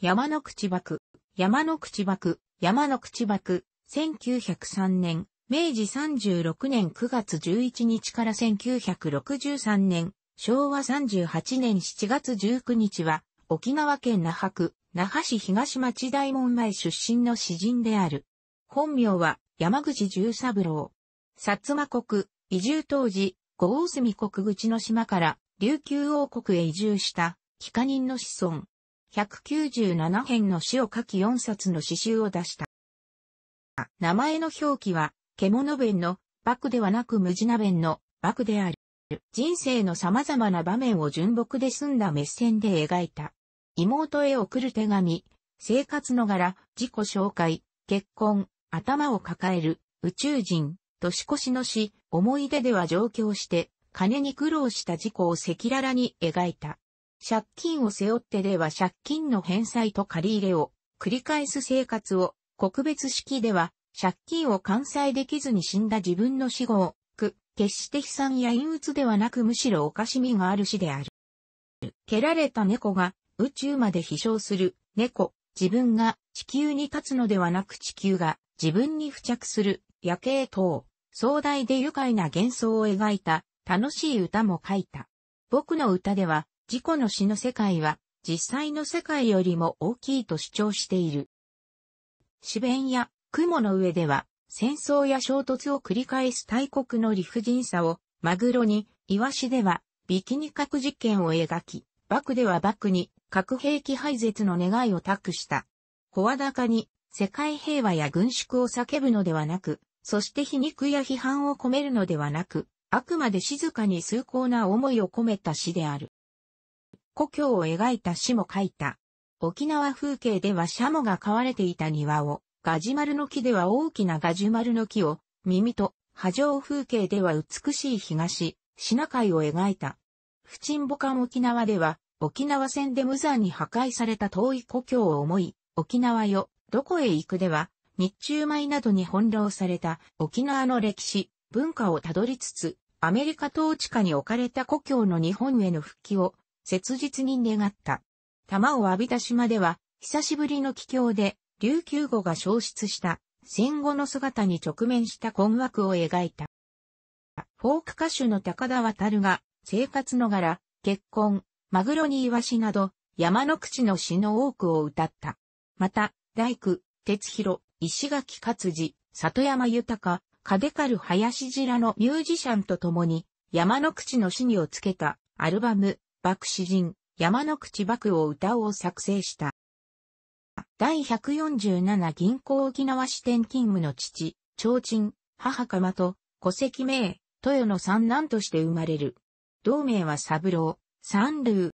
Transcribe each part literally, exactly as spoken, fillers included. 山之口貘、山之口貘、山之口貘、せんきゅうひゃくさんねん、めいじさんじゅうろくねんくがつじゅういちにちからせんきゅうひゃくろくじゅうさんねん、しょうわさんじゅうはちねんしちがつじゅうくにちは、沖縄県那覇区、那覇市東町大門前出身の詩人である。本名は、山口十三郎。薩摩国、移住当時、後大隅国口の島から、琉球王国へ移住した、帰化人の子孫。ひゃくきゅうじゅうななへんの詩を書きよんさつの詩集を出した。名前の表記は、獣弁の、獏ではなくムジナ弁の、獏である。人生の様々な場面を純朴で澄んだ目線で描いた。妹へ送る手紙、生活の柄、自己紹介、結婚、頭を抱える、宇宙人、年越しの詩、思い出では上京して、金に苦労した自己を赤裸々に描いた。借金を背負ってでは借金の返済と借り入れを繰り返す生活を、告別式では借金を完済できずに死んだ自分の死後を、く、決して悲惨や陰鬱ではなくむしろおかしみがある詩である。蹴られた猫が宇宙まで飛翔する猫、自分が地球に立つのではなく地球が自分に付着する夜景等、壮大で愉快な幻想を描いた楽しい歌も書いた。僕の歌では、自己の詩の世界は実際の世界よりも大きいと主張している。詩弁や雲の上では戦争や衝突を繰り返す大国の理不尽さをマグロに、イワシではビキニ核実験を描き、獏では獏に核兵器廃絶の願いを託した。声高に世界平和や軍縮を叫ぶのではなく、そして皮肉や批判を込めるのではなく、あくまで静かに崇高な思いを込めた詩である。故郷を描いた詩も書いた。沖縄風景ではシャモが飼われていた庭を、ガジュマルの木では大きなガジュマルの木を、耳と、波状風景では美しい東、シナ海を描いた。不沈母艦沖縄では、沖縄戦で無残に破壊された遠い故郷を思い、沖縄よ、どこへ行くでは、日中米などに翻弄された沖縄の歴史、文化をたどりつつ、アメリカ統治下に置かれた故郷の日本への復帰を、切実に願った。玉を浴びた島では、久しぶりの帰郷で、琉球語が消失した、戦後の姿に直面した困惑を描いた。フォーク歌手の高田渉が、生活の柄、結婚、マグロにイワシなど、山之口の詩の多くを歌った。また、大工、哲弘、石垣勝治、里山豊、嘉手刈林次らのミュージシャンと共に、山之口の詩にをつけた、アルバム、獏詩人、山之口獏を歌おうを作成した。だいひゃくよんじゅうなな銀行沖縄支店勤務の父、長鎮、母釜と、戸籍名、豊の三男として生まれる。同名は三郎、三郎。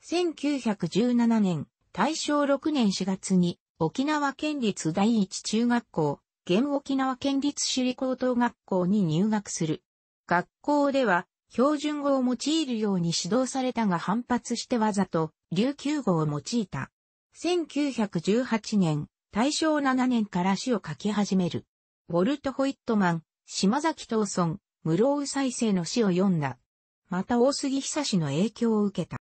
せんきゅうひゃくじゅうななねん、たいしょうろくねんしがつに、沖縄県立第一中学校、現沖縄県立首里高等学校に入学する。学校では、標準語を用いるように指導されたが反発してわざと琉球語を用いた。せんきゅうひゃくじゅうはちねん、たいしょうななねんから詩を書き始める。ウォルト・ホイットマン、島崎藤村、室生犀星の詩を読んだ。また大杉久の影響を受けた。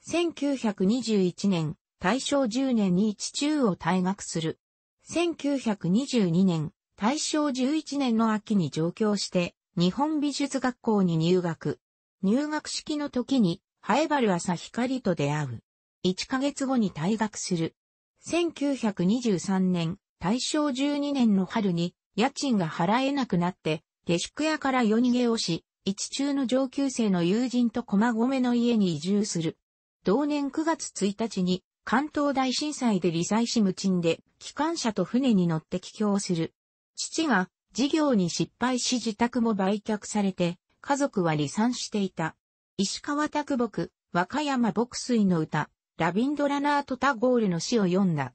せんきゅうひゃくにじゅういちねん、たいしょうじゅうねんに地中を退学する。せんきゅうひゃくにじゅうにねん、たいしょうじゅういちねんの秋に上京して、日本美術学校に入学。入学式の時に、南風原朝光と出会う。いっかげつごに退学する。せんきゅうひゃくにじゅうさんねん、たいしょうじゅうにねんの春に、家賃が払えなくなって、下宿屋から夜逃げをし、一中の上級生の友人と駒込の家に移住する。同年くがつついたちに、関東大震災で罹災し無賃で、機関車と船に乗って帰郷する。父が、事業に失敗し自宅も売却されて、家族は離散していた。石川啄木、和歌山牧水の歌、ラビンドラナート・タゴールの詩を読んだ。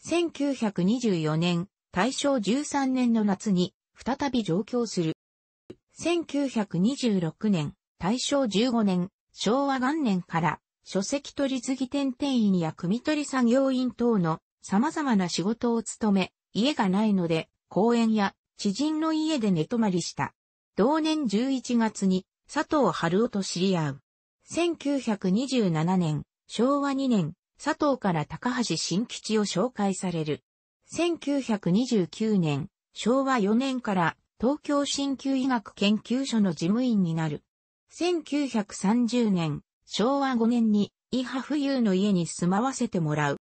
せんきゅうひゃくにじゅうよねん、たいしょうじゅうさんねんの夏に、再び上京する。せんきゅうひゃくにじゅうろくねん、たいしょうじゅうごねん、しょうわがんねんから、書籍取次店店員や組取作業員等の様々な仕事を務め、家がないので、公園や、知人の家で寝泊まりした。同年じゅういちがつに佐藤春夫と知り合う。せんきゅうひゃくにじゅうななねん、しょうわにねん、佐藤から高橋新吉を紹介される。せんきゅうひゃくにじゅうきゅうねん、しょうわよねんから東京鍼灸医学研究所の事務員になる。せんきゅうひゃくさんじゅうねん、しょうわごねんに伊波富裕の家に住まわせてもらう。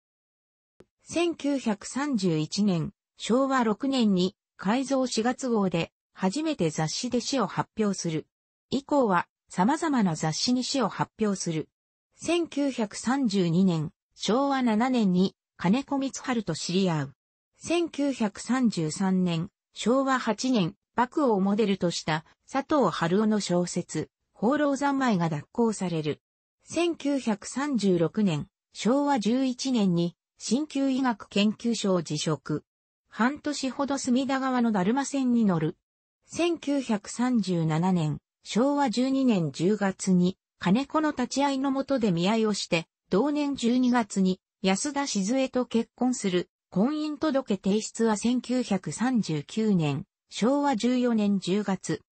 せんきゅうひゃくさんじゅういちねん、しょうわろくねんに改造しがつごうで初めて雑誌で詩を発表する。以降は様々な雑誌に詩を発表する。せんきゅうひゃくさんじゅうにねん、しょうわななねんに金子光晴と知り合う。せんきゅうひゃくさんじゅうさんねん、しょうわはちねん、獏をモデルとした佐藤春夫の小説、放浪三昧が脱稿される。せんきゅうひゃくさんじゅうろくねん、しょうわじゅういちねんに鍼灸医学研究所を辞職。半年ほど隅田川のだるま船に乗る。せんきゅうひゃくさんじゅうななねん、しょうわじゅうにねんじゅうがつに金子の立ち会いの下で見合いをして、同年じゅうにがつに安田静江と結婚する。婚姻届提出はせんきゅうひゃくさんじゅうきゅうねん、しょうわじゅうよねんじゅうがつ。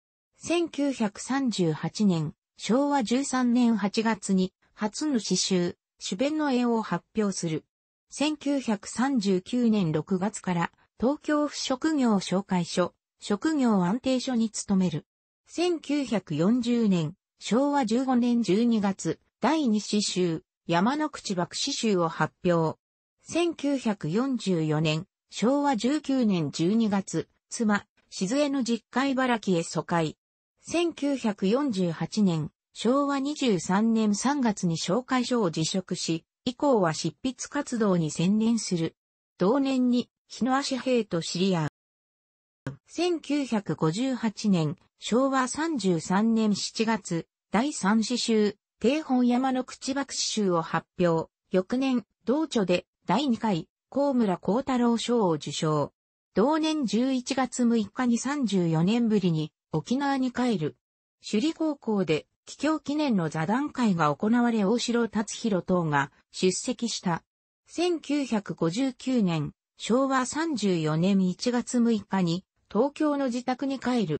せんきゅうひゃくさんじゅうはちねん、しょうわじゅうさんねんはちがつに初の詩集、朱弁の絵を発表する。せんきゅうひゃくさんじゅうきゅうねんろくがつから東京府職業紹介所、職業安定所に勤める。せんきゅうひゃくよんじゅうねん、しょうわじゅうごねんじゅうにがつ、だいに詩集、山之口貘詩集を発表。せんきゅうひゃくよんじゅうよねん、しょうわじゅうきゅうねんじゅうにがつ、妻、静江の実家茨城へ疎開。せんきゅうひゃくよんじゅうはちねん、しょうわにじゅうさんねんさんがつに紹介所を辞職し、以降は執筆活動に専念する。同年に、日野足平と知り合う。せんきゅうひゃくごじゅうはちねん、しょうわさんじゅうさんねんしちがつ、だいさん詩集、定本山之口貘詩集を発表。翌年、同著で、だいにかい、高村光太郎賞を受賞。同年じゅういちがつむいかにさんじゅうよねんぶりに沖縄に帰る。首里高校で帰郷記念の座談会が行われ大城達弘等が出席した。せんきゅうひゃくごじゅうきゅうねん、しょうわさんじゅうよねんいちがつむいかに東京の自宅に帰る。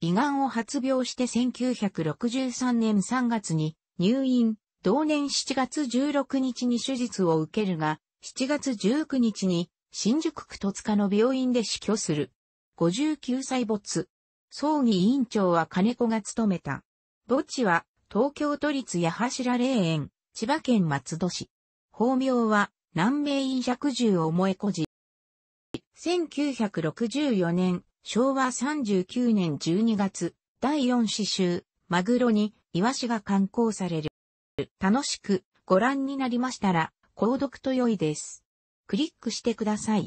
胃がんを発病してせんきゅうひゃくろくじゅうさんねんさんがつに入院。同年しちがつじゅうろくにちに手術を受けるが、しちがつじゅうくにちに新宿区戸塚の病院で死去する。ごじゅうきゅうさい没。葬儀委員長は金子が務めた。墓地は東京都立八柱霊園、千葉県松戸市。法名は南明院百十思小路。せんきゅうひゃくろくじゅうよねん、しょうわさんじゅうきゅうねんじゅうにがつ、だいよん詩集、マグロにイワシが刊行される。楽しくご覧になりましたら、購読と良いです。クリックしてください。